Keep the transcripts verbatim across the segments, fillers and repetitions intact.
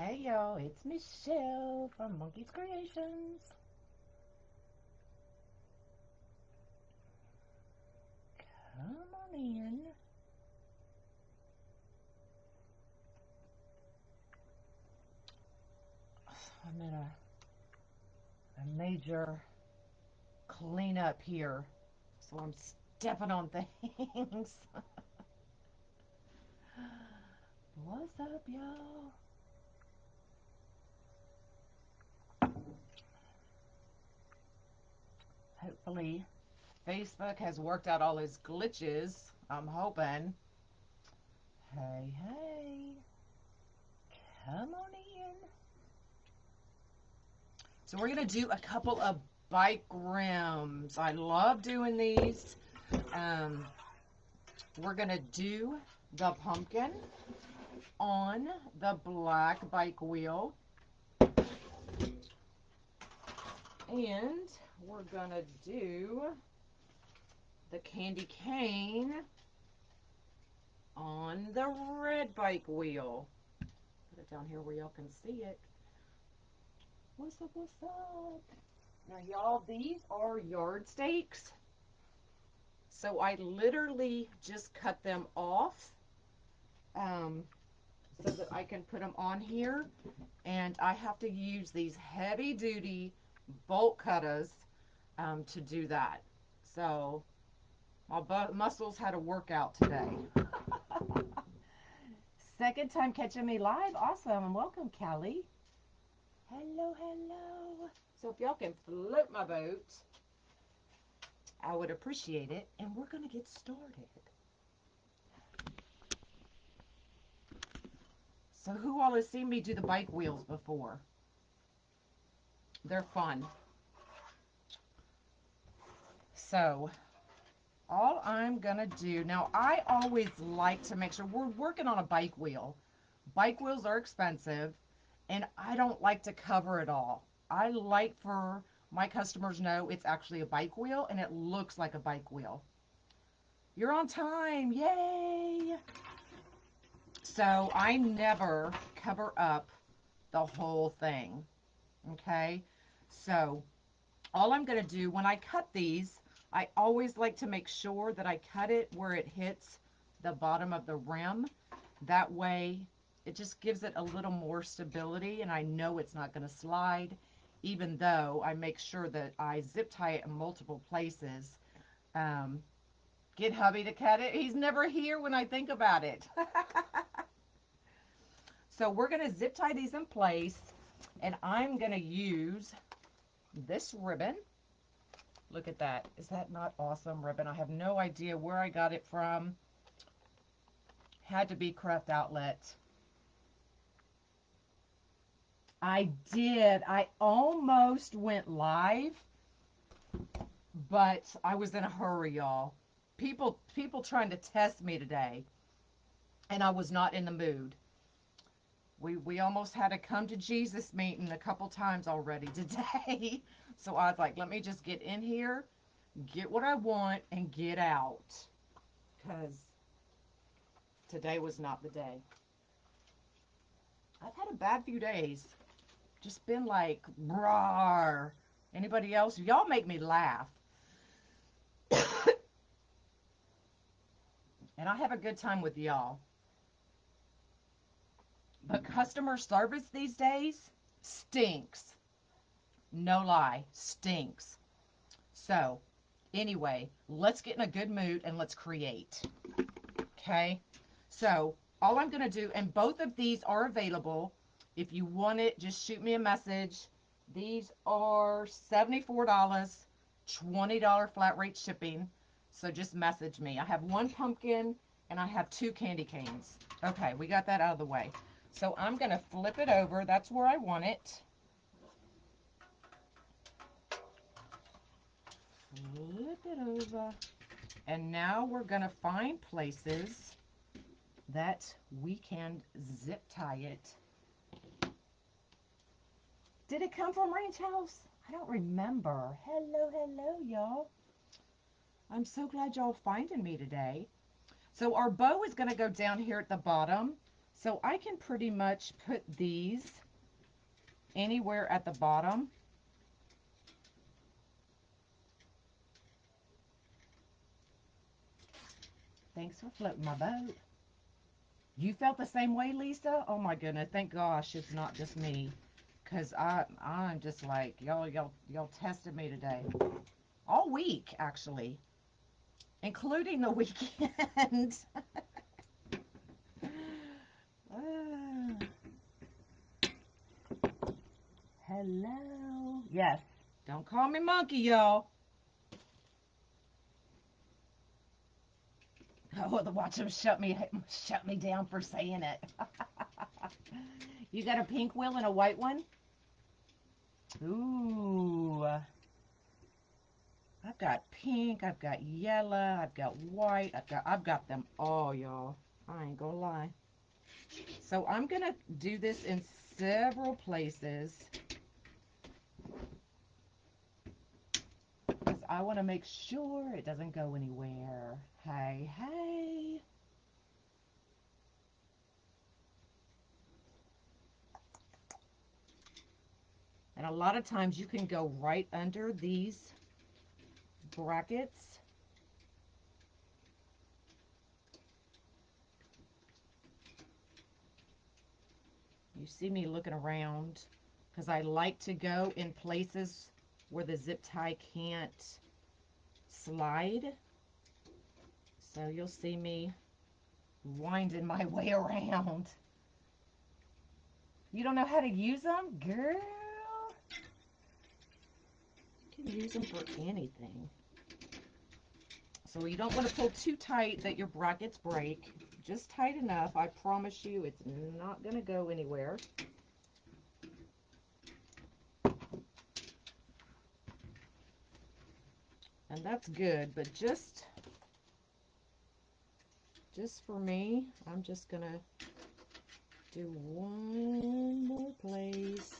hey y'all, it's Michelle from Monkey's Creations. Come on in. I'm in a, a major cleanup here, so I'm stepping on things. What's up, y'all? Hopefully Facebook has worked out all its glitches. I'm hoping. Hey, hey. Come on in. So we're going to do a couple of Bikegrams. I love doing these. Um, we're going to do the pumpkin on the black bike wheel. And we're going to do the candy cane on the red bike wheel. Put it down here where y'all can see it. What's up, what's up? Now, y'all, these are yard stakes. So I literally just cut them off um, so that I can put them on here. And I have to use these heavy-duty bolt cutters um, to do that. So my bu muscles had a workout today. Second time catching me live. Awesome. Welcome, Callie. Hello, hello. So if y'all can float my boat, I would appreciate it. And we're going to get started. So who all has seen me do the bike wheels before? They're fun. So all I'm going to do, now I always like to make sure we're working on a bike wheel. Bike wheels are expensive and I don't like to cover it all. I like for my customers know it's actually a bike wheel and it looks like a bike wheel. You're on time. Yay. So I never cover up the whole thing. Okay. So all I'm going to do when I cut these, I always like to make sure that I cut it where it hits the bottom of the rim. That way it just gives it a little more stability and I know it's not going to slide. Even though I make sure that I zip tie it in multiple places. Um, get hubby to cut it. He's never here when I think about it. So we're going to zip tie these in place. And I'm going to use this ribbon. Look at that. Is that not awesome ribbon? I have no idea where I got it from. Had to be Craft Outlet. I did. I almost went live, but I was in a hurry, y'all. People, people trying to test me today, and I was not in the mood. We, we almost had a come to Jesus meeting a couple times already today. So I was like, let me just get in here, get what I want, and get out. Because today was not the day. I've had a bad few days. Just been like, rawr. Anybody else? Y'all make me laugh. And I have a good time with y'all. But customer service these days stinks. No lie, stinks. So, anyway, let's get in a good mood and let's create. Okay? So, all I'm going to do, and both of these are available. If you want it, just shoot me a message. These are seventy-four dollars, twenty dollars flat rate shipping. So just message me. I have one pumpkin and I have two candy canes. Okay, we got that out of the way. So I'm going to flip it over. That's where I want it. Flip it over. And now we're going to find places that we can zip tie it. Did it come from Ranch House? I don't remember. Hello, hello, y'all. I'm so glad y'all finding me today. So our bow is going to go down here at the bottom. So I can pretty much put these anywhere at the bottom. Thanks for floating my boat. You felt the same way, Lisa? Oh my goodness, thank gosh it's not just me. Because I'm just like, y'all y'all y'all tested me today. All week, actually. Including the weekend. uh, hello. Yes. Don't call me monkey, y'all. Oh, the watch them shut me shut me down for saying it. You got a pink wheel and a white one? Ooh. I've got pink, I've got yellow, I've got white, I've got I've got them all, y'all. I ain't gonna lie. So I'm gonna do this in several places. Because I wanna make sure it doesn't go anywhere. Hey, hey. And a lot of times you can go right under these brackets. You see me looking around because I like to go in places where the zip tie can't slide. So you'll see me winding my way around. You don't know how to use them? Girl. You can use them for anything. So you don't want to pull too tight that your brackets break. Just tight enough. I promise you it's not going to go anywhere. And that's good, but just... Just for me, I'm just going to do one more place.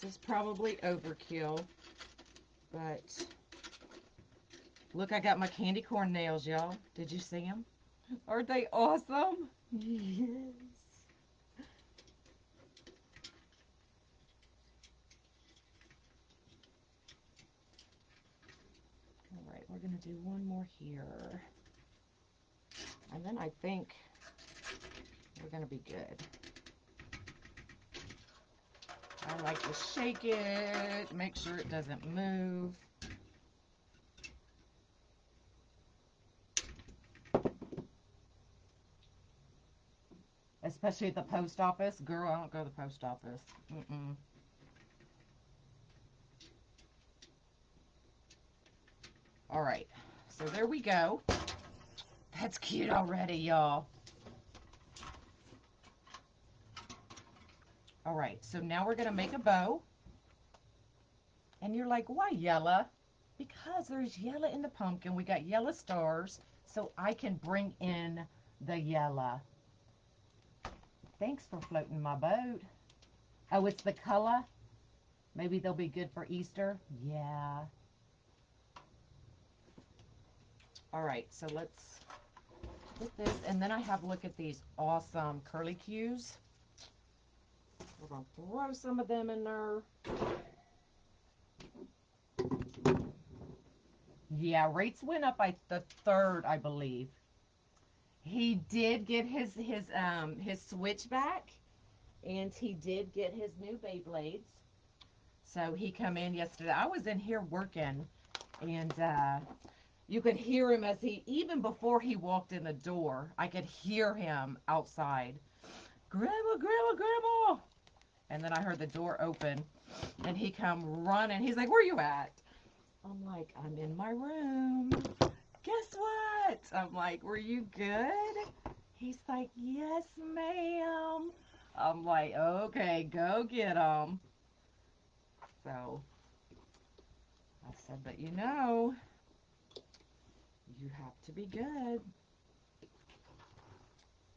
This is probably overkill, but look, I got my candy corn nails, y'all. Did you see them? Aren't they awesome? Yes. All right, we're going to do one more here. And then I think we're going to be good. I like to shake it, make sure it doesn't move. Especially at the post office. Girl, I don't go to the post office. Mm-mm. All right. So there we go. That's cute already, y'all. All right, so now we're going to make a bow. And you're like, why yellow? Because there's yellow in the pumpkin. We got yellow stars, so I can bring in the yellow. Thanks for floating my boat. Oh, it's the color? Maybe they'll be good for Easter? Yeah. All right, so let's... this, and then I have a look at these awesome curly cues. We're gonna throw some of them in there. Yeah, rates went up by the third, I believe. He did get his his um his switch back, and he did get his new Beyblades. So he come in yesterday. I was in here working, and uh you could hear him as he, even before he walked in the door, I could hear him outside. Grandma, grandma, grandma. And then I heard the door open and he come running. He's like, where you at? I'm like, I'm in my room. Guess what? I'm like, were you good? He's like, yes, ma'am. I'm like, okay, go get him. So I said, but you know, you have to be good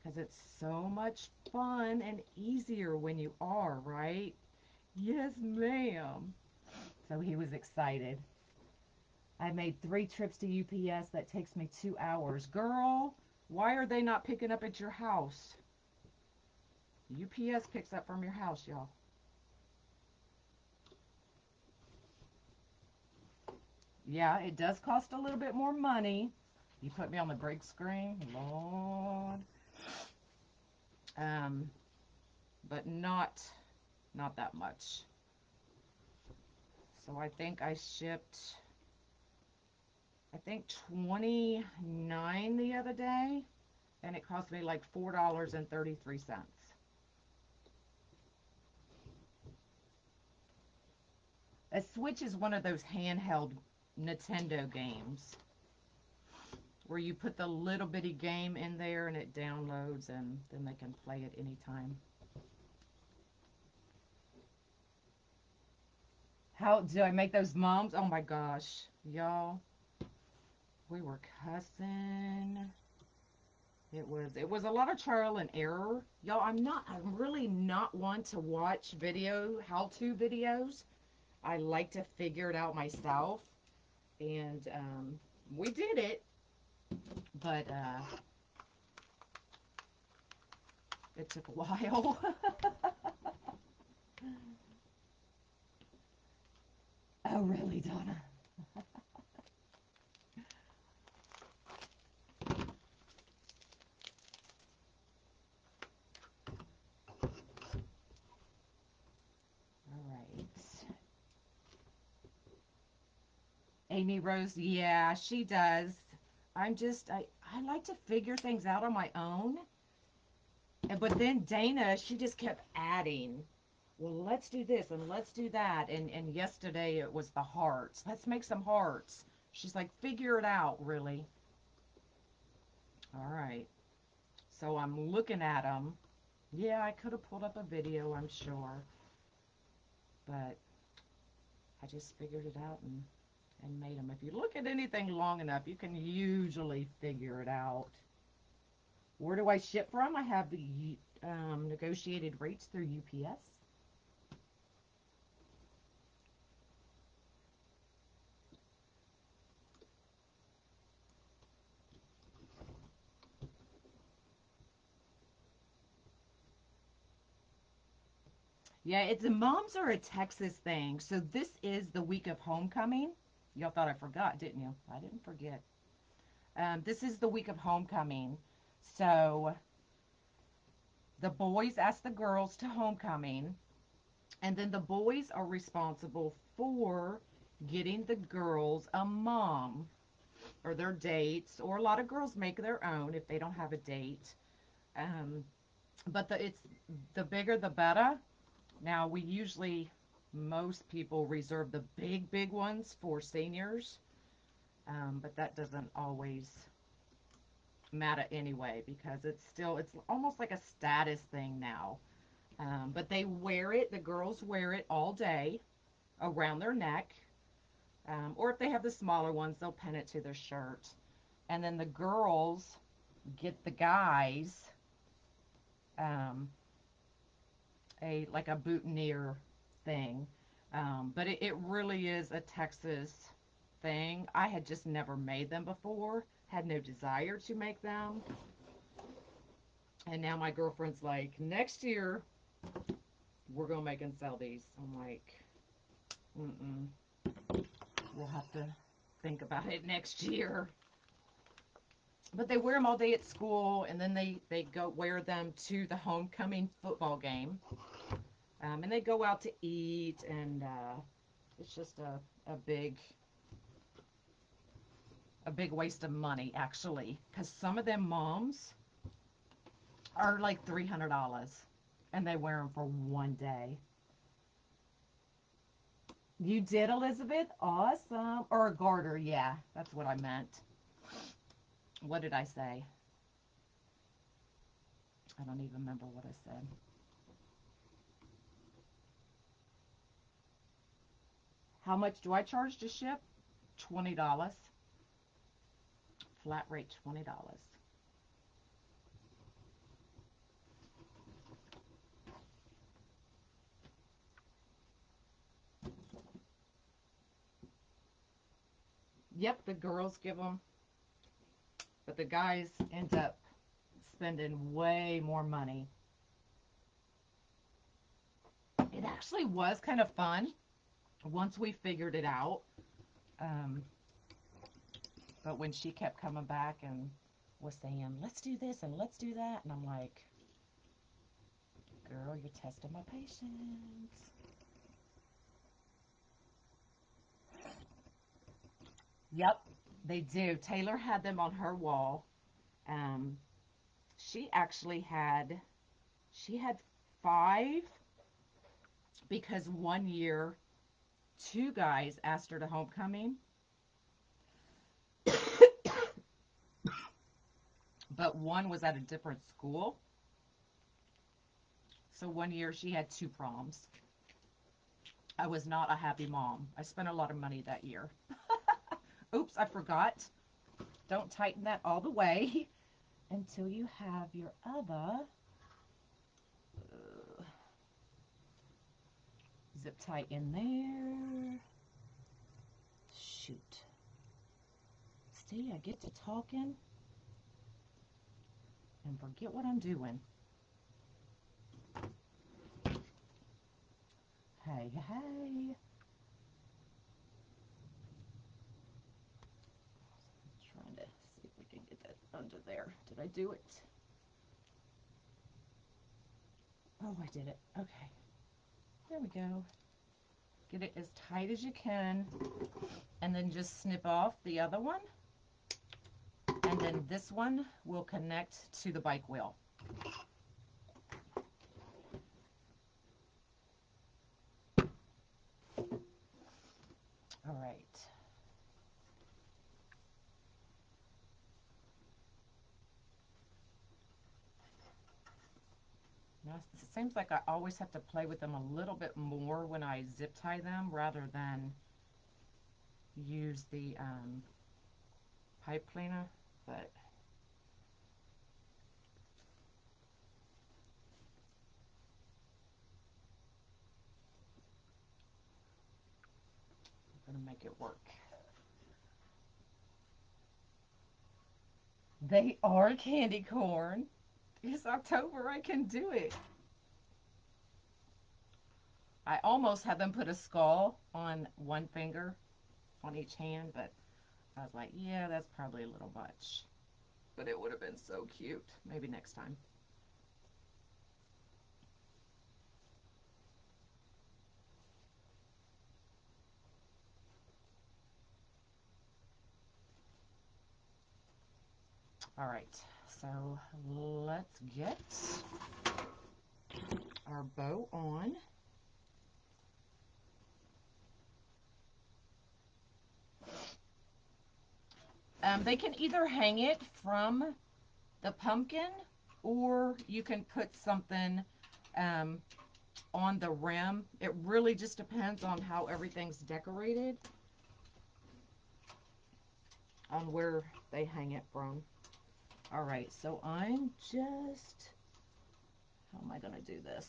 because it's so much fun and easier when you are, right? Yes, ma'am. So he was excited. I made three trips to U P S. That takes me two hours. Girl, why are they not picking up at your house? The U P S picks up from your house, y'all. Yeah, it does cost a little bit more money. You put me on the break screen, Lord. Um, but not, not that much. So I think I shipped, I think twenty-nine the other day, and it cost me like four dollars and thirty-three cents. A Switch is one of those handheld Nintendo games where you put the little bitty game in there and it downloads, and then they can play it anytime. How do I make those moms? Oh my gosh, y'all. We were cussing. It was it was a lot of trial and error. Y'all, I'm not I'm really not one to watch video how-to videos. I like to figure it out myself, and um, we did it, but uh, it took a while. Oh, really, Donna? Amy Rose, yeah, she does. I'm just, I, I like to figure things out on my own. But then Dana, she just kept adding, well, let's do this and let's do that. And, and yesterday it was the hearts. Let's make some hearts. She's like, figure it out, really. All right. So I'm looking at them. Yeah, I could have pulled up a video, I'm sure. But I just figured it out and... and made them. If you look at anything long enough, you can usually figure it out. Where do I ship from? I have the um, negotiated rates through U P S. Yeah, it's the moms are a Texas thing. So this is the week of homecoming. Y'all thought I forgot, didn't you? I didn't forget. Um, this is the week of homecoming. So the boys ask the girls to homecoming. And then the boys are responsible for getting the girls a mom or their dates. Or a lot of girls make their own if they don't have a date. Um, but the, it's, the bigger the better. Now, we usually... most people reserve the big, big ones for seniors, um, but that doesn't always matter anyway because it's still, it's almost like a status thing now. Um, but they wear it, the girls wear it all day around their neck, um, or if they have the smaller ones, they'll pin it to their shirt. And then the girls get the guys um, a like a boutonniere thing, um, but it, it really is a Texas thing. I had just never made them before, had no desire to make them, and now my girlfriend's like, next year we're gonna make and sell these. I'm like, mm-mm, we'll have to think about it next year. But they wear them all day at school, and then they they go wear them to the homecoming football game. Um, and they go out to eat, and uh, it's just a, a big a big waste of money, actually, because some of them moms are like three hundred dollars, and they wear them for one day. You did, Elizabeth? Awesome. Or a garter, yeah. That's what I meant. What did I say? I don't even remember what I said. How much do I charge to ship? twenty dollars. Flat rate twenty dollars. Yep, the girls give them, but the guys end up spending way more money actually was kind of fun once we figured it out. Um, but when she kept coming back and was saying, let's do this and let's do that, and I'm like, girl, you're testing my patience. Yep, they do. Taylor had them on her wall. Um, she actually had, she had five, because one year, two guys asked her to homecoming. But one was at a different school. So one year she had two proms. I was not a happy mom. I spent a lot of money that year. Oops, I forgot. Don't tighten that all the way until you have your other uh, zip tie in there. Shoot. See, I get to talking and forget what I'm doing. Hey, hey. Under there. Did I do it? Oh, I did it. Okay. There we go. Get it as tight as you can, and then just snip off the other one, and then this one will connect to the bike wheel. All right. It seems like I always have to play with them a little bit more when I zip tie them rather than use the um, pipe cleaner, but I'm going to make it work. They are candy corn. It's October, I can do it. I almost had them put a skull on one finger, on each hand, but I was like, yeah, that's probably a little much. But it would have been so cute. Maybe next time. All right. So let's get our bow on. Um, they can either hang it from the pumpkin, or you can put something um, on the rim. It really just depends on how everything's decorated, on where they hang it from. All right, so I'm just, how am I going to do this?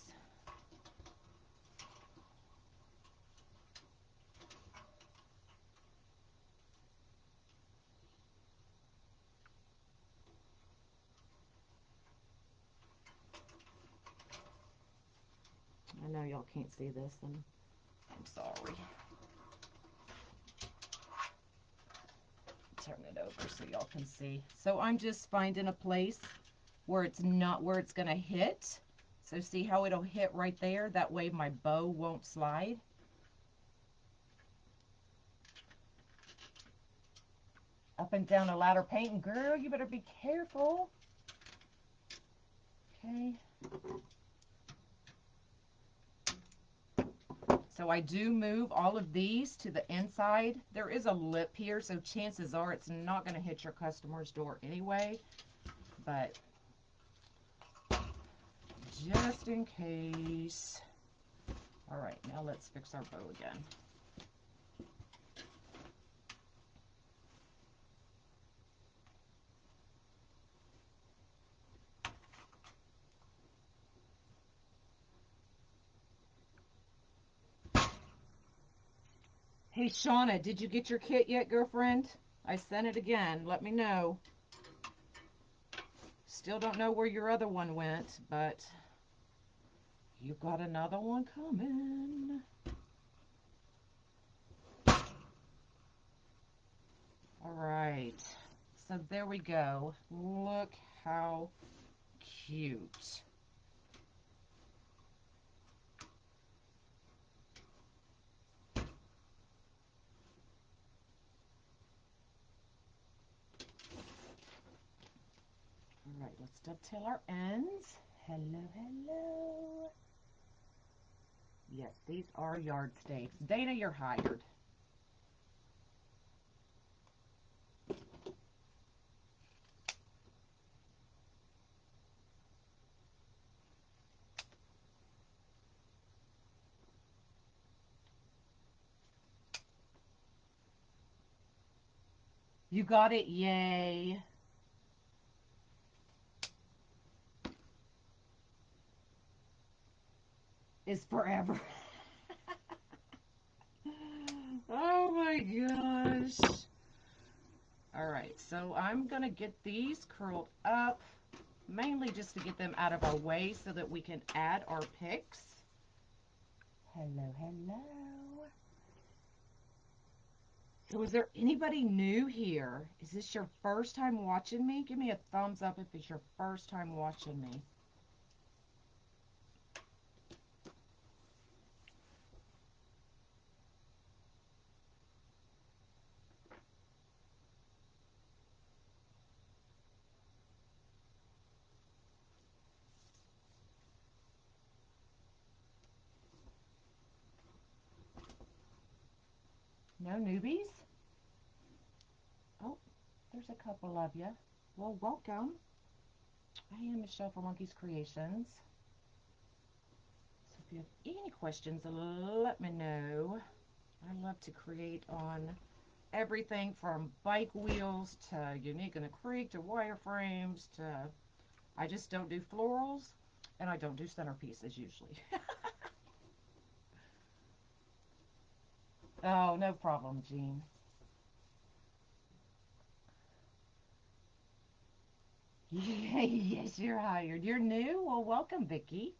I know y'all can't see this, and I'm sorry. Turn it over so y'all can see. So I'm just finding a place where it's not where it's going to hit. So see how it'll hit right there? That way my bow won't slide. Up and down a ladder painting. Girl, you better be careful. Okay. So I do move all of these to the inside. There is a lip here, so chances are it's not going to hit your customer's door anyway. But just in case. All right, now let's fix our bow again. Hey, Shauna, did you get your kit yet, girlfriend? I sent it again. Let me know. Still don't know where your other one went, but you've got another one coming. So there we go. Look how cute. Alright, let's dovetail our ends. Hello, hello. Yes, these are yard stakes. Dana, you're hired. You got it, yay. Is forever. Oh my gosh. All right, so I'm gonna get these curled up, mainly just to get them out of our way so that we can add our picks. Hello, hello. So is there anybody new here? Is this your first time watching me? Give me a thumbs up if it's your first time watching me. No newbies? Oh, there's a couple of you. Well, welcome. I am Michelle from Monkey's Creations. So if you have any questions, let me know. I love to create on everything from bike wheels to Unique in the Creek to wireframes to... I just don't do florals and I don't do centerpieces usually. Oh, no problem, Jean. Yeah, yes, you're hired. You're new? Well, welcome, Vicki.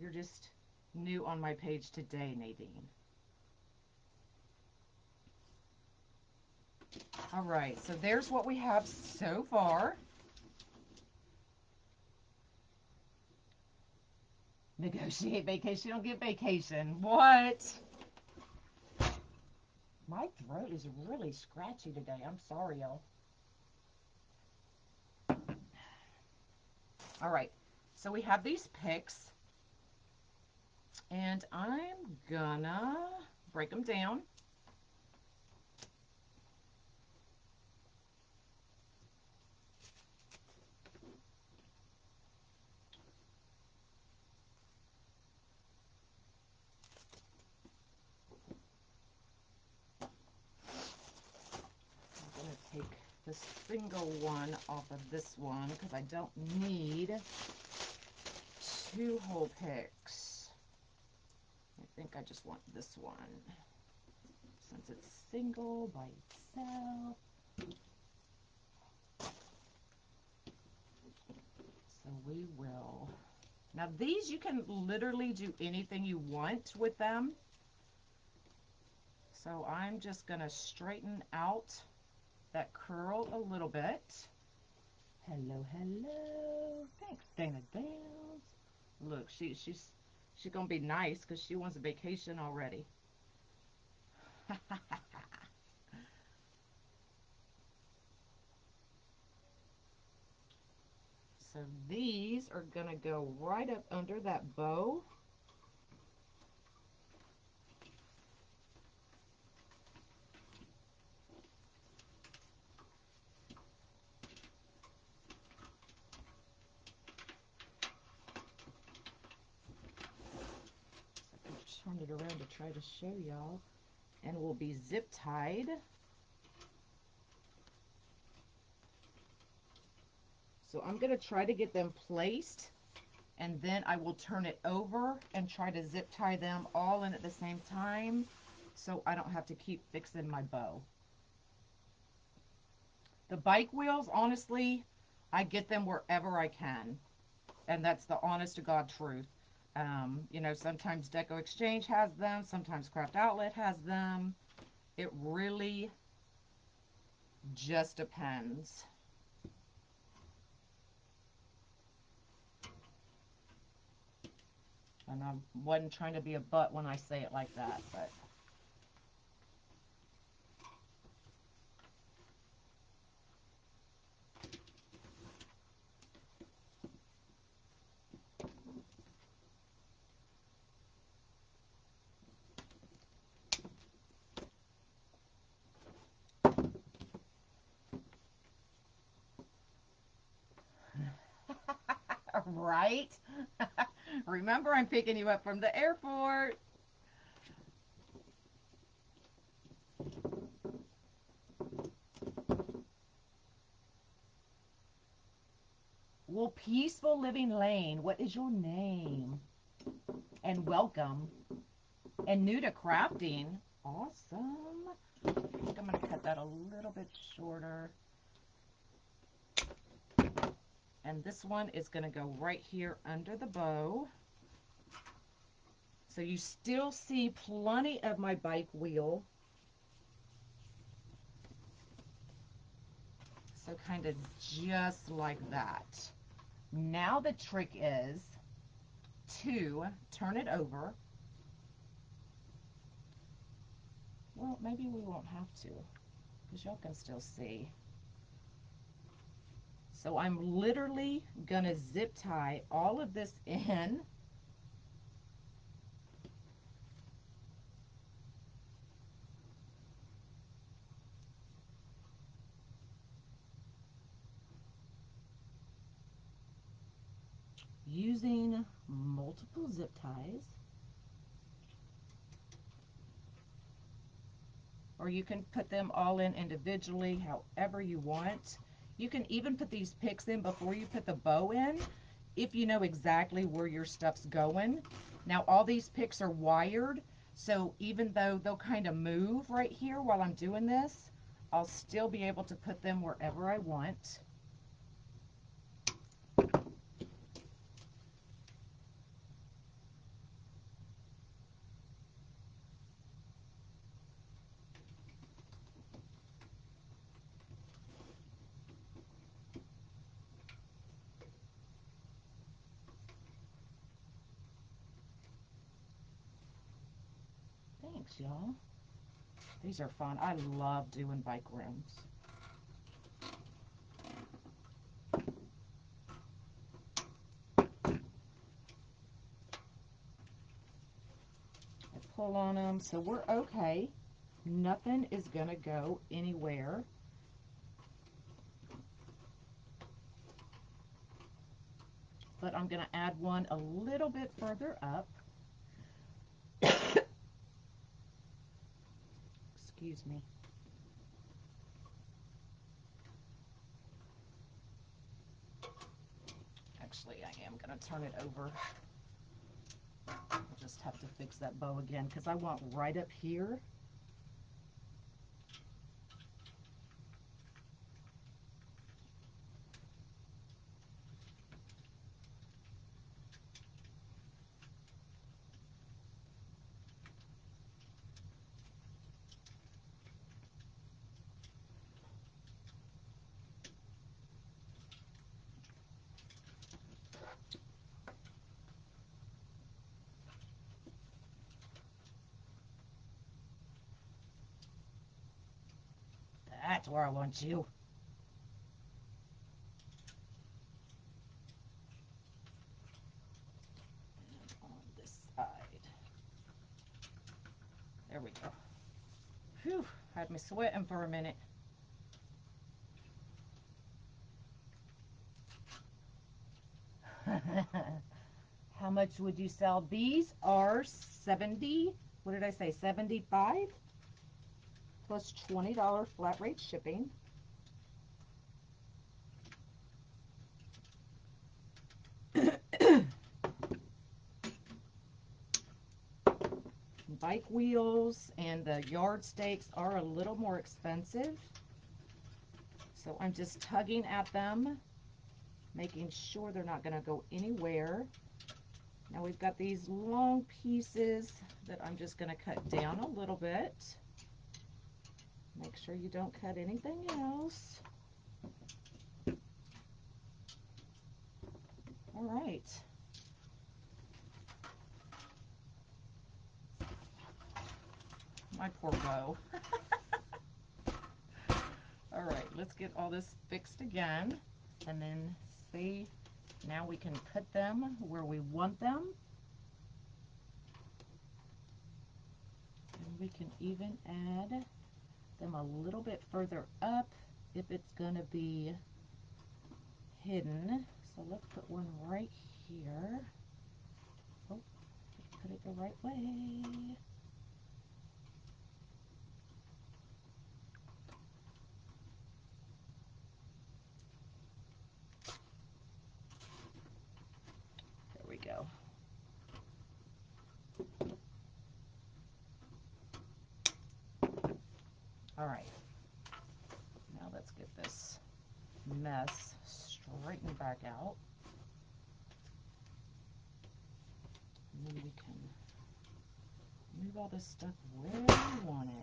You're just new on my page today, Nadine. All right, so there's what we have so far. Negotiate vacation, don't get vacation. What? My throat is really scratchy today. I'm sorry, y'all. All right, so we have these picks, and I'm gonna break them down. A single one off of this one because I don't need two whole picks. I think I just want this one since it's single by itself. So we will. Now these you can literally do anything you want with them. So I'm just gonna straighten out that curl a little bit. Hello, hello. Thanks, Dana Dales. Look, she, she's she's gonna be nice because she wants a vacation already. So these are gonna go right up under that bow. Around to try to show y'all, and we'll be zip tied. So I'm going to try to get them placed, and then I will turn it over and try to zip tie them all in at the same time so I don't have to keep fixing my bow. The bike wheels, honestly, I get them wherever I can, and that's the honest to God truth. Um, you know, sometimes Deco Exchange has them, sometimes Craft Outlet has them. It really just depends. And I wasn't trying to be a butt when I say it like that, but. Right? Remember, I'm picking you up from the airport. Well, Peaceful Living Lane, what is your name? And welcome. And new to crafting. Awesome. I think I'm going to cut that a little bit shorter. And this one is going to go right here under the bow. So you still see plenty of my bike wheel. So kind of just like that. Now the trick is to turn it over. Well, maybe we won't have to, because y'all can still see. So I'm literally going to zip tie all of this in. Using multiple zip ties. Or you can put them all in individually, however you want. You can even put these picks in before you put the bow in, if you know exactly where your stuff's going. Now, all these picks are wired, so even though they'll kind of move right here while I'm doing this, I'll still be able to put them wherever I want. Y'all, these are fun. I love doing bike rooms. I pull on them, so we're okay. Nothing is gonna go anywhere. But I'm gonna add one a little bit further up. Excuse me. Actually, I am going to turn it over. I'll just have to fix that bow again because I want right up here. That's where I want you. And on this side. There we go. Whew, had me sweating for a minute. How much would you sell? These are seventy, what did I say, seventy-five? Plus twenty dollars flat rate shipping. Bike wheels and the yard stakes are a little more expensive. So I'm just tugging at them, making sure they're not going to go anywhere. Now we've got these long pieces that I'm just going to cut down a little bit. Make sure you don't cut anything else. All right. My poor bow. All right, let's get all this fixed again, and then see, now we can put them where we want them. And we can even add them a little bit further up if it's going to be hidden. So let's put one right here. Oh, put it the right way. All right, now let's get this mess straightened back out. And then we can move all this stuff where we want it.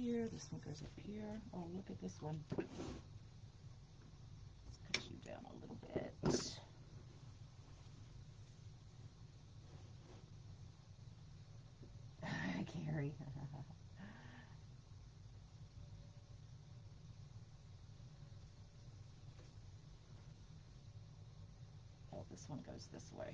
Here, this one goes up here. Oh, look at this one. Let's cut you down a little bit. Carrie. Oh, this one goes this way.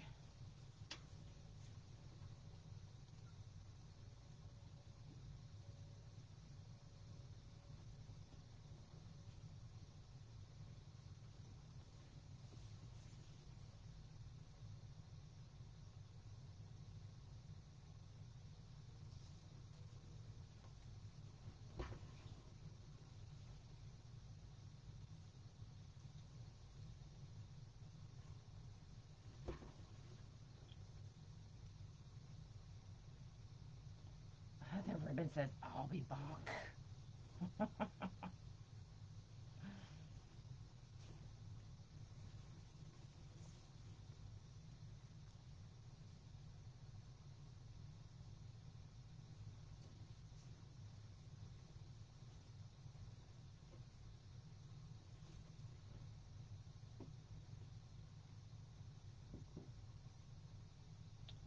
Ribbon says, I'll be back.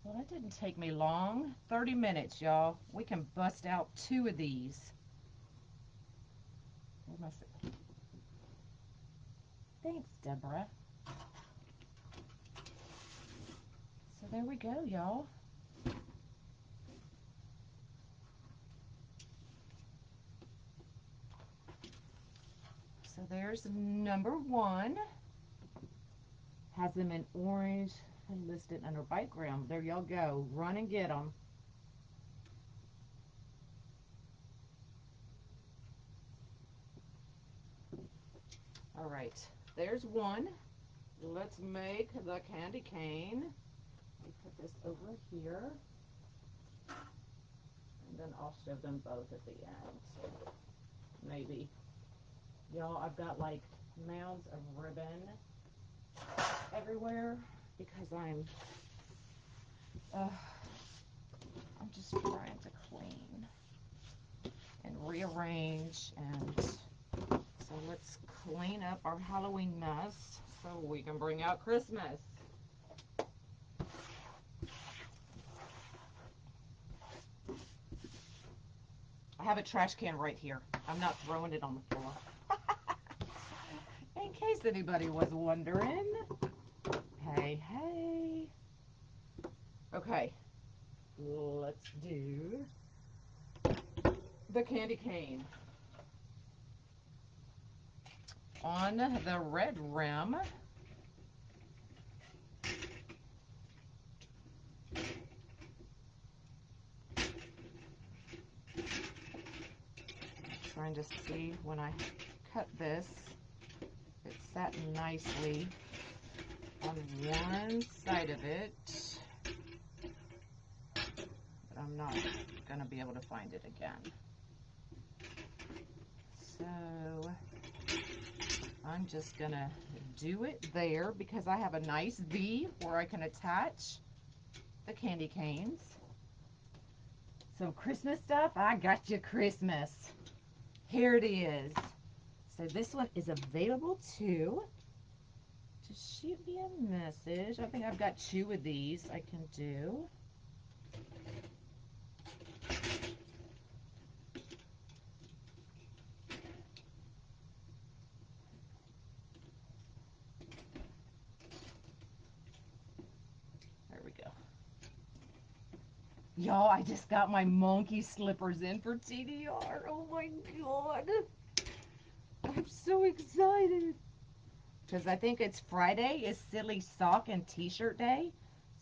Well, that didn't take me long. thirty minutes, y'all. We can bust out two of these. Where must it? Thanks, Deborah. So there we go, y'all. So there's number one. Has them in orange. I listed under Bikegram. There y'all go. Run and get them. All right. There's one. Let's make the candy cane. Let me put this over here. And then I'll show them both at the end. Maybe. Y'all, I've got like mounds of ribbon everywhere. Because I'm, uh, I'm just trying to clean and rearrange, and so let's clean up our Halloween mess so we can bring out Christmas. I have a trash can right here. I'm not throwing it on the floor. In case anybody was wondering. Hey, hey. Okay, let's do the candy cane. On the red rim, I'm trying to see when I cut this that nicely on one side of it. But I'm not going to be able to find it again. So I'm just going to do it there because I have a nice V where I can attach the candy canes. So Christmas stuff, I got you Christmas. Here it is. So this one is available too. Just shoot me a message. I think I've got two of these I can do. There we go. Y'all, I just got my monkey slippers in for T D R. Oh my God. I'm so excited because I think it's Friday is silly sock and t-shirt day,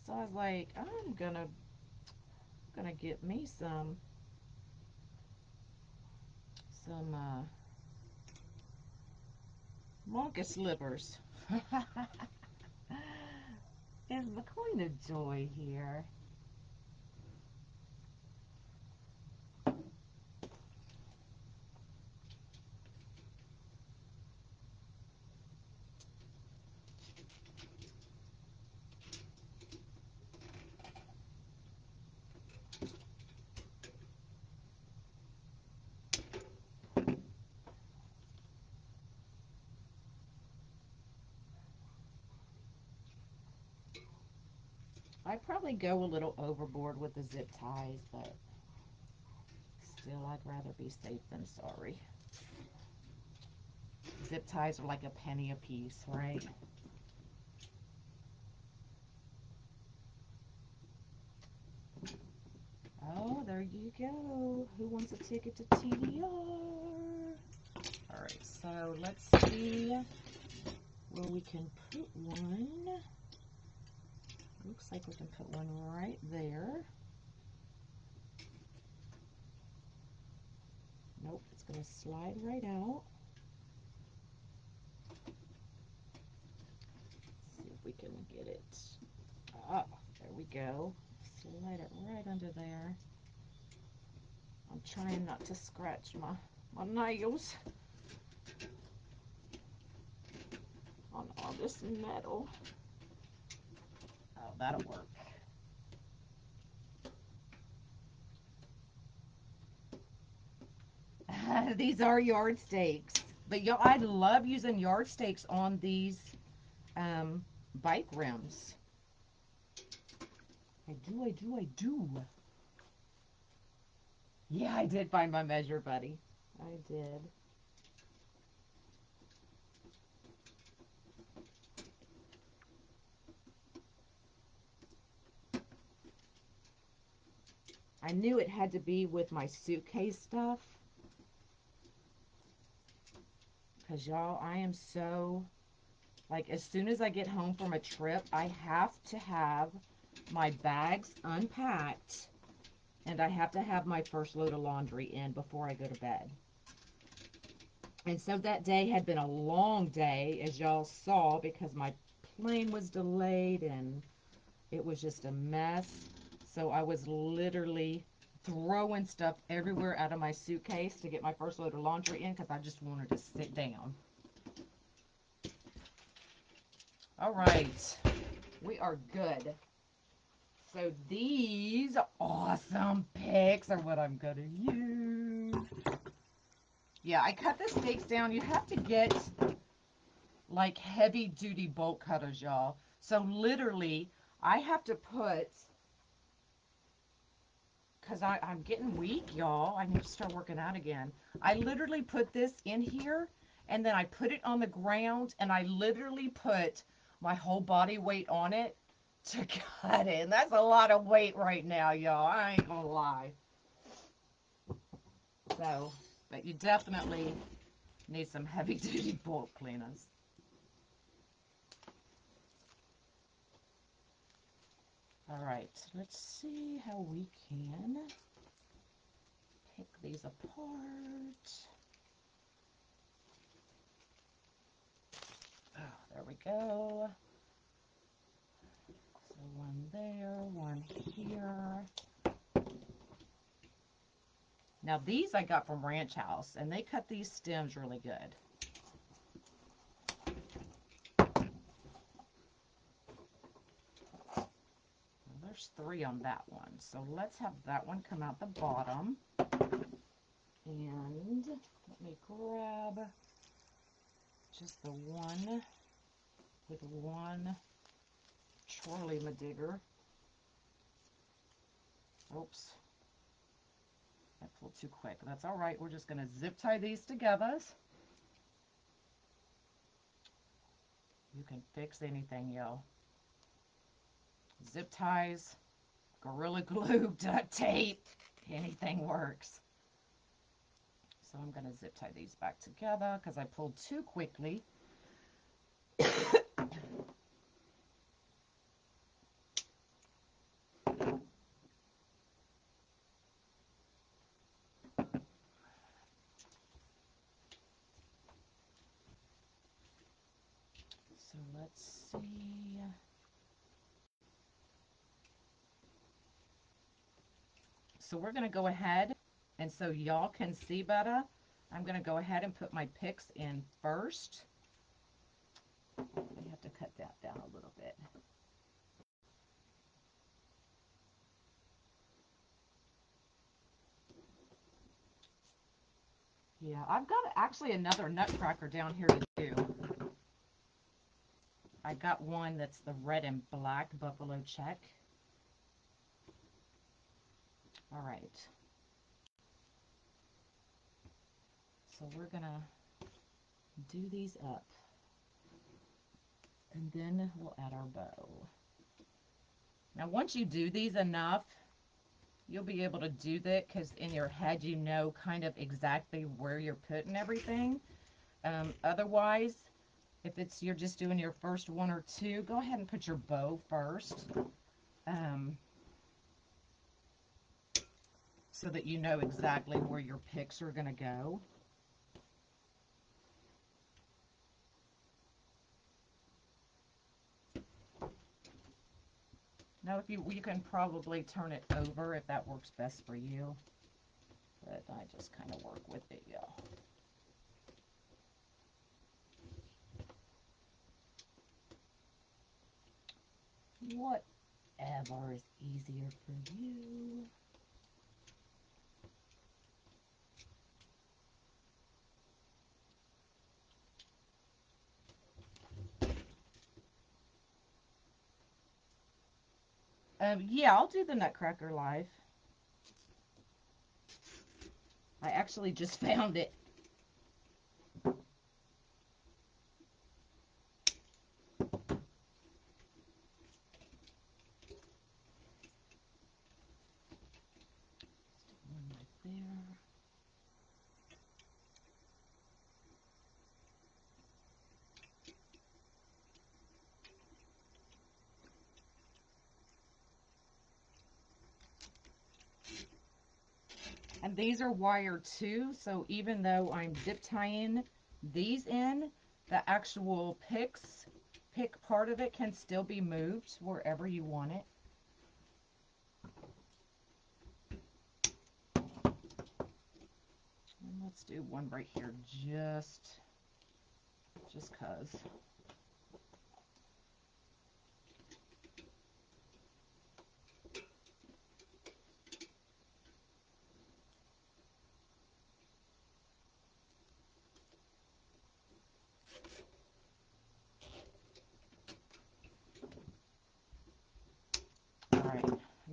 so I was like, I'm gonna gonna get me some some uh, monkey slippers. Is the Queen of Joy here? I probably go a little overboard with the zip ties, but still I'd rather be safe than sorry. Zip ties are like a penny a piece, right? Oh, there you go. Who wants a ticket to T D R? Alright, so let's see where we can put one. Looks like we can put one right there. Nope, it's going to slide right out. Let's see if we can get it. Oh, there we go. Slide it right under there. I'm trying not to scratch my, my nails on all this metal. That'll work. Uh, these are yardstakes, but y'all, I love using yardstakes on these um, bike rims. I do, I do, I do. Yeah, I did find my measure, buddy. I did. I knew it had to be with my suitcase stuff. Because, y'all, I am so... Like, as soon as I get home from a trip, I have to have my bags unpacked. And I have to have my first load of laundry in before I go to bed. And so that day had been a long day, as y'all saw, because my plane was delayed and it was just a mess. So I was literally throwing stuff everywhere out of my suitcase to get my first load of laundry in because I just wanted to sit down. All right. We are good. So these awesome picks are what I'm going to use. Yeah, I cut the steaks down. You have to get like heavy duty bolt cutters, y'all. So literally I have to put... Because I'm getting weak, y'all. I need to start working out again. I literally put this in here, and then I put it on the ground, and I literally put my whole body weight on it to cut it. And that's a lot of weight right now, y'all. I ain't gonna lie. So, but you definitely need some heavy-duty bolt cleaners. All right, let's see how we can pick these apart. go. So one there, one here. Now these I got from Ranch House, and they cut these stems really good. There's three on that one, so let's have that one come out the bottom. And let me grab just the one with one Charlie Madigger. Oops. I pulled too quick. That's all right. We're just going to zip tie these together. You can fix anything, yo. Zip ties, Gorilla Glue, duct tape, anything works. So I'm going to zip tie these back together because I pulled too quickly. So let's see. So we're going to go ahead, and so y'all can see better, I'm going to go ahead and put my picks in first. I have to cut that down a little bit. Yeah, I've got actually another nutcracker down here to do. I got one that's the red and black buffalo check. All right. So we're going to do these up. And then we'll add our bow. Now, once you do these enough, you'll be able to do that because in your head, you know kind of exactly where you're putting everything. Um, otherwise, if it's you're just doing your first one or two, go ahead and put your bow first. Um... so that you know exactly where your picks are going to go. Now, if you you can probably turn it over if that works best for you, but I just kind of work with it, y'all. Whatever is easier for you. Um, yeah, I'll do the Nutcracker live. I actually just found it. And these are wire too, so even though I'm zip tying these in, the actual picks, pick part of it can still be moved wherever you want it. And let's do one right here, just, just cause.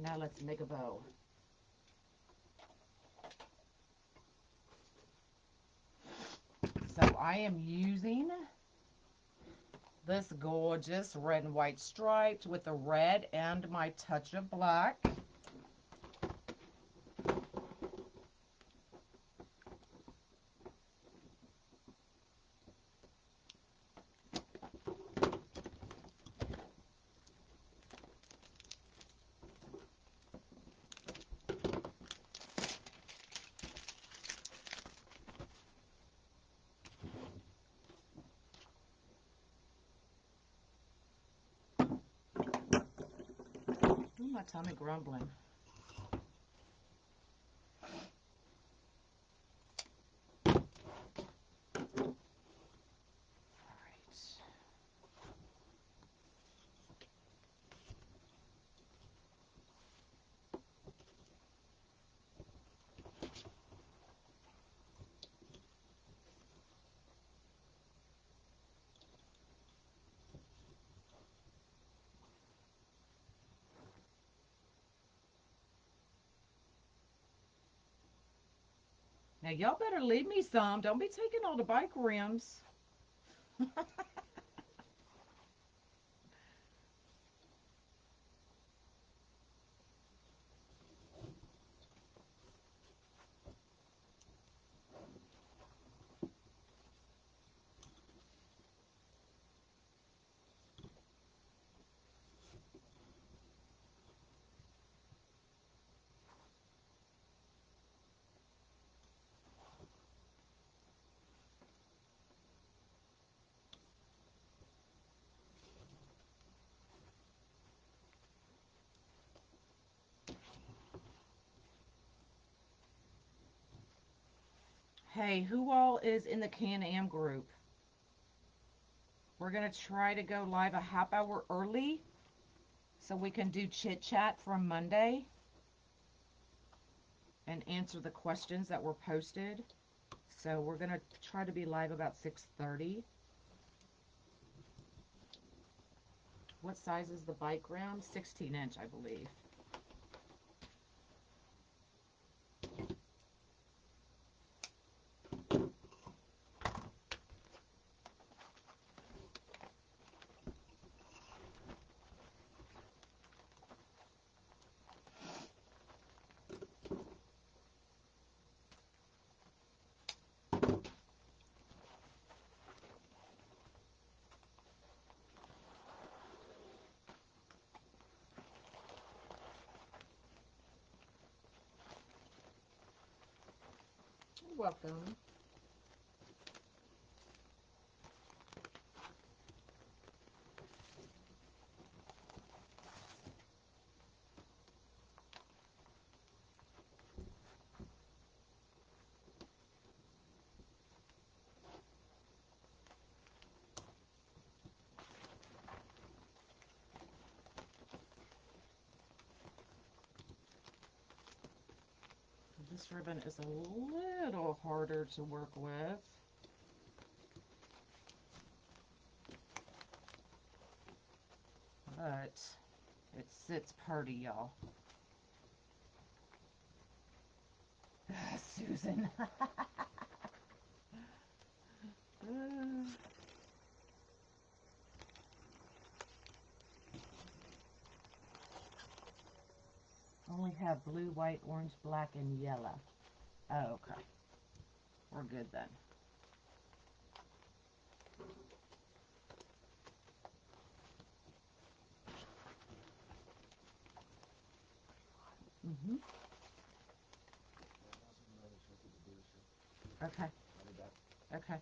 Now let's make a bow. So I am using this gorgeous red and white striped with the red and my touch of black. my tummy grumbling? Now, y'all better leave me some. Don't be taking all the bike rims. Hey, who all is in the Can-Am group? We're going to try to go live a half hour early so we can do chit-chat from Monday and answer the questions that were posted. So we're going to try to be live about six thirty. What size is the Bikegram? sixteen inch, I believe. Welcome. This ribbon is a little harder to work with. But it sits pretty, y'all. Ah, Susan. uh. Only have blue, white, orange, black, and yellow. Oh, okay. We're good then. Mm-hmm. Okay. Okay.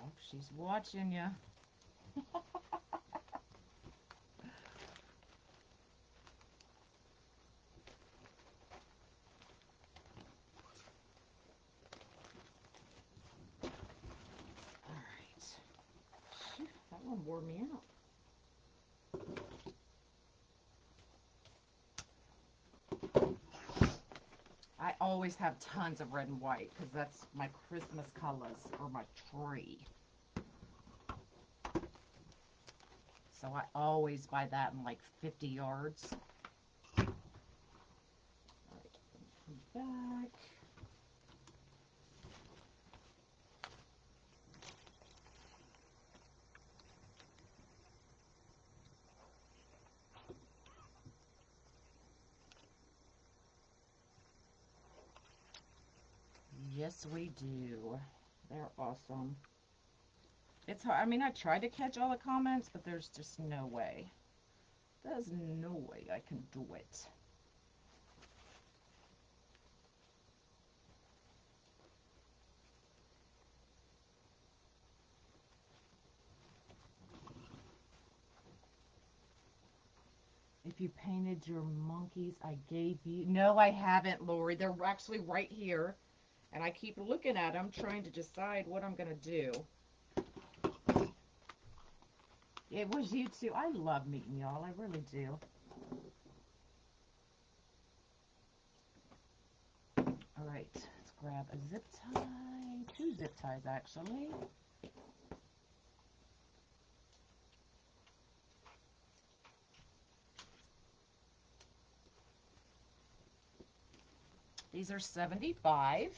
Oh, she's watching ya. Wore me out. I always have tons of red and white because that's my Christmas colors or my tree. So I always buy that in like fifty yards. All right, come back. Yes, we do. They're awesome. It's hard. I mean, I tried to catch all the comments, but there's just no way. There's no way I can do it. if you painted your monkeys I gave you. No, I haven't, Lori. They're actually right here. And I keep looking at them, trying to decide what I'm going to do. It was you two. I love meeting y'all. I really do. All right, let's grab a zip tie. Two zip ties, actually. These are seventy-five.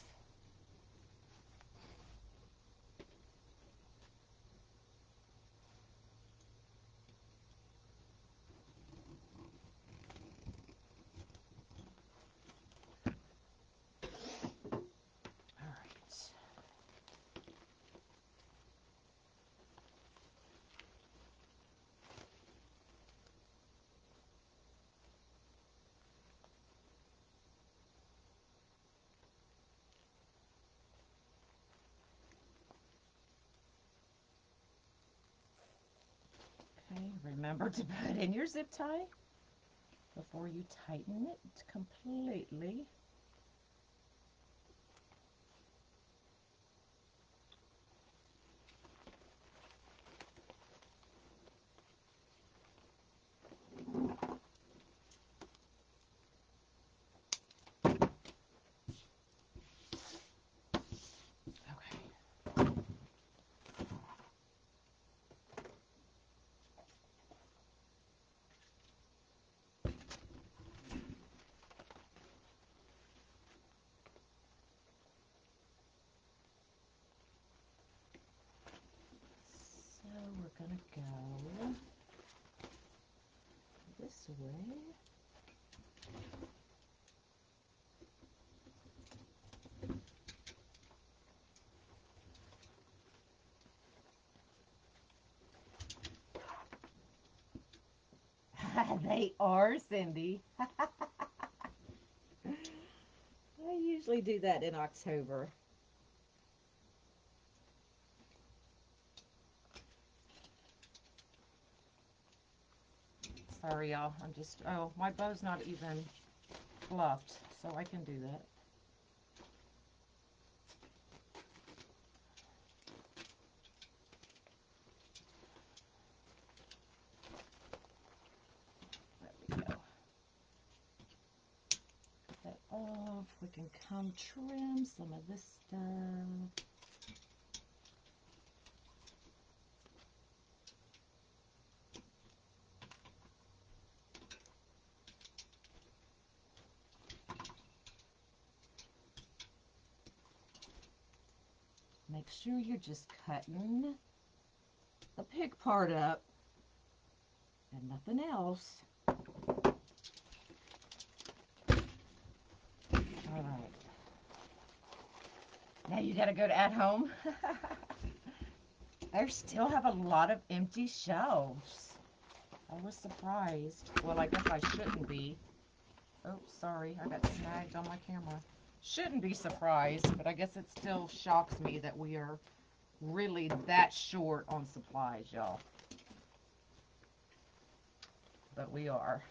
Remember to put in your zip tie before you tighten it completely. We're going to go this way. They are, Cindy. I usually do that in October. Sorry, y'all. I'm just, oh, my bow's not even fluffed, so I can do that. There we go. Get that off. We can come trim some of this stuff. Make sure you're just cutting the pig part up and nothing else. All right. Now you got to go to At Home. I still have a lot of empty shelves. I was surprised. Well, I guess I shouldn't be. Oh, sorry. I got snagged on my camera. Shouldn't be surprised, but I guess it still shocks me that we are really that short on supplies, y'all. But we are.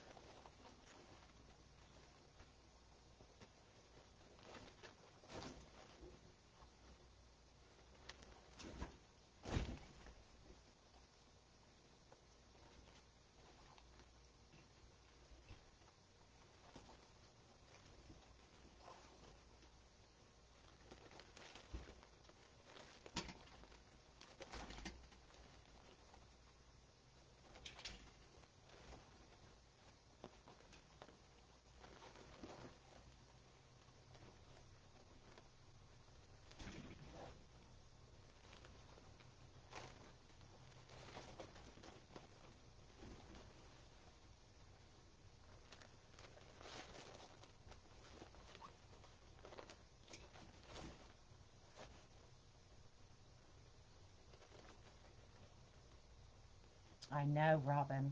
I know, Robin.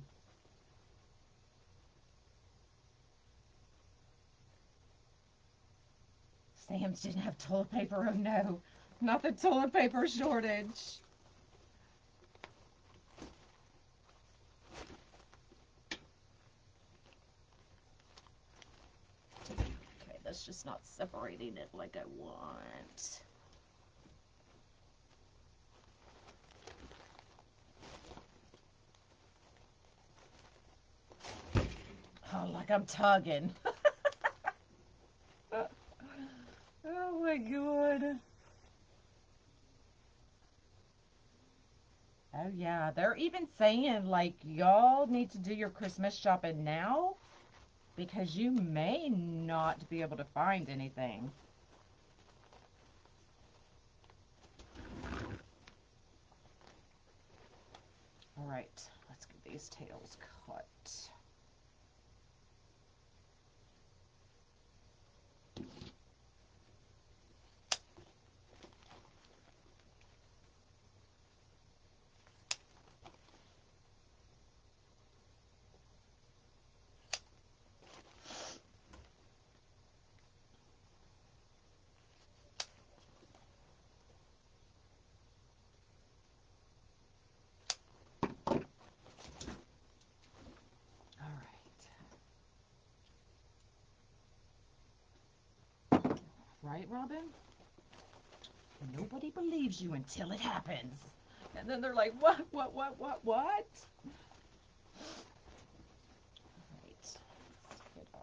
Sam's didn't have toilet paper. Oh no, not the toilet paper shortage. it's just not separating it like I want. Oh, like I'm tugging. Oh my god. Oh yeah, they're even saying like y'all need to do your Christmas shopping now because you may not be able to find anything. All right, let's get these tails cut. Right, Robin? Nobody believes you until it happens. And then they're like, what, what, what, what, what? All right, let's get our...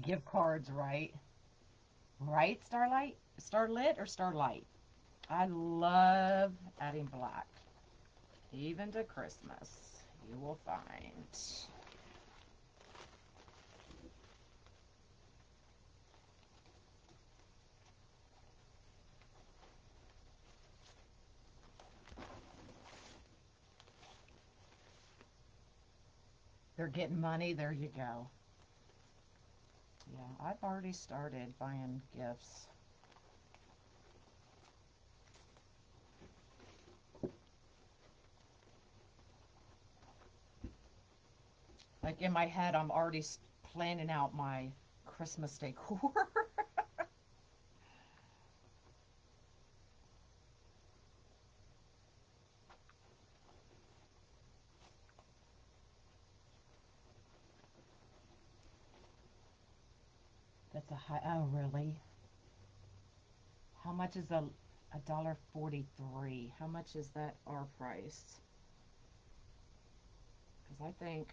Gift cards, right? Right, Starlight? Starlit or Starlight? I love adding black. Even to Christmas, you will find. They're getting money. There you go. Yeah, I've already started buying gifts. Like in my head, I'm already planning out my Christmas decor. That's a high, oh really? How much is a, a dollar forty-three? How much is that our price? Because I think,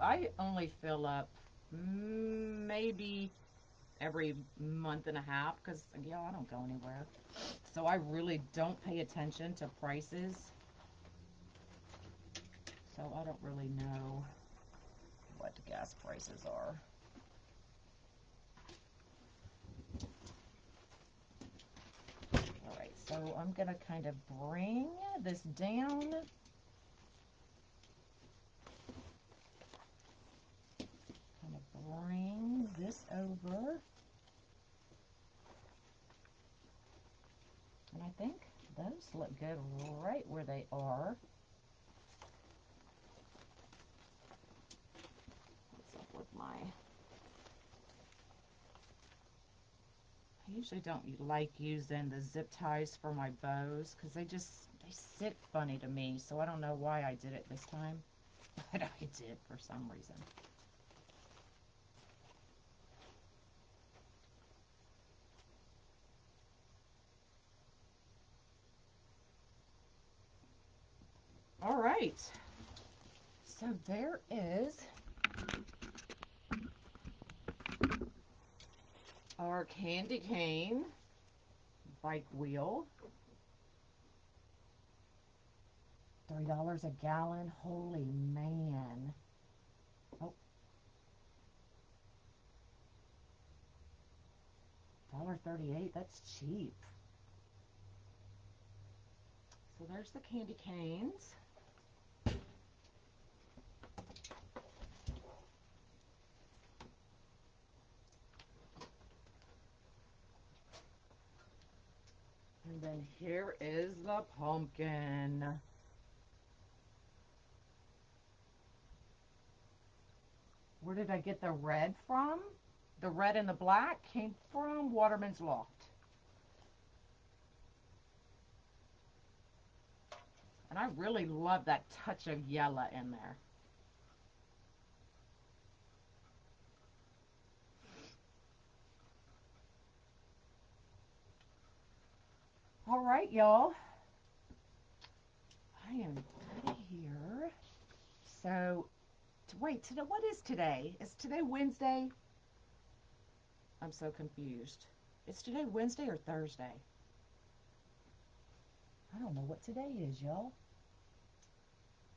I only fill up maybe every month and a half because, you know, I don't go anywhere. So I really don't pay attention to prices. So I don't really know what the gas prices are. All right, so I'm gonna kind of bring this down. Kind of bring this over. And I think those look good right where they are. My, I usually don't like using the zip ties for my bows because they just they sit funny to me, so I don't know why I did it this time, but I did for some reason. All right, so there is our candy cane bike wheel. three dollars a gallon. Holy man. Oh. one dollar thirty-eight. That's cheap. So there's the candy canes. And then here is the pumpkin. Where did I get the red from? The red and the black came from Waterman's Loft. And I really love that touch of yellow in there. All right, y'all. I am out of here. So, wait, today, what is today? Is today Wednesday? I'm so confused. Is today Wednesday or Thursday? I don't know what today is, y'all.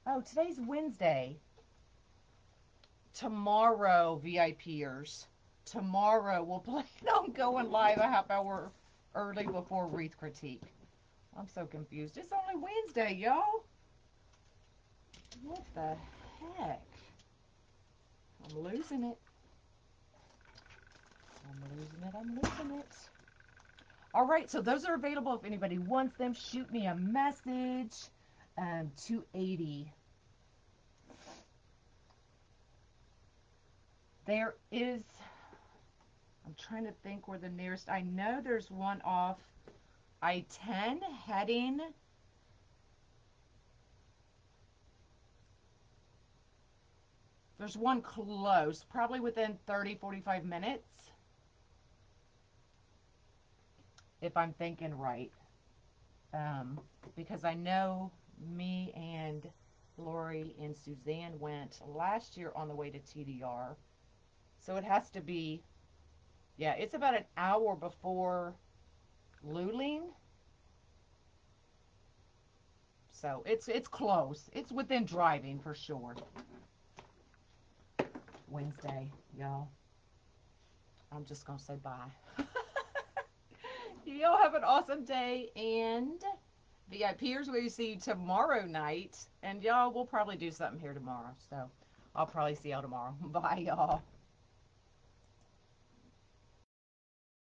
Oh, today's Wednesday. Tomorrow, VIPers. Tomorrow, we'll plan on going live a half hour early before wreath critique. I'm so confused. It's only Wednesday, y'all. What the heck? I'm losing it. I'm losing it. I'm losing it. All right, so those are available if anybody wants them. Shoot me a message. Um, two eighty. There is, I'm trying to think where the nearest, I know there's one off I ten heading there's one close, probably within thirty, forty-five minutes. If I'm thinking right, um, because I know me and Lori and Suzanne went last year on the way to T D R, so it has to be, yeah, it's about an hour before Luling, so it's it's close. It's within driving for sure. Wednesday, y'all. I'm just gonna say bye. Y'all have an awesome day, and VIPers, we'll see you tomorrow night, and y'all, we'll probably do something here tomorrow, so I'll probably see y'all tomorrow. Bye, y'all.